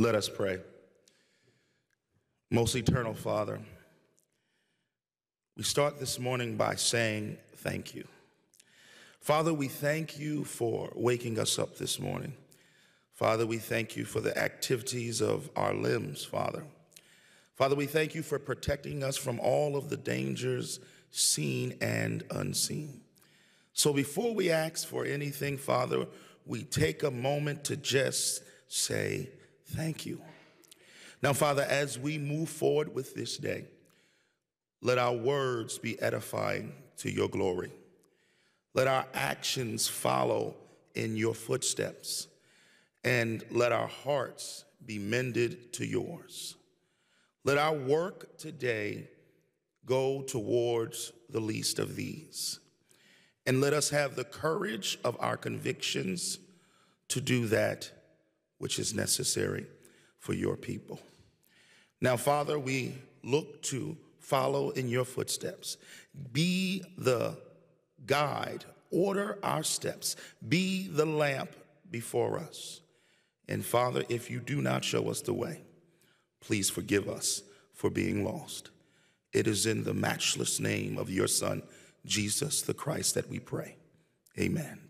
Let us pray. Most eternal Father, we start this morning by saying thank you. Father, we thank you for waking us up this morning. Father, we thank you for the activities of our limbs, Father. Father, we thank you for protecting us from all of the dangers seen and unseen. So before we ask for anything, Father, we take a moment to just say thank you. Now, Father, as we move forward with this day, let our words be edifying to your glory. Let our actions follow in your footsteps, and let our hearts be mended to yours. Let our work today go towards the least of these, and let us have the courage of our convictions to do that which is necessary for your people. Now, Father, we look to follow in your footsteps. Be the guide, order our steps, be the lamp before us. And Father, if you do not show us the way, please forgive us for being lost. It is in the matchless name of your Son, Jesus the Christ, that we pray. Amen.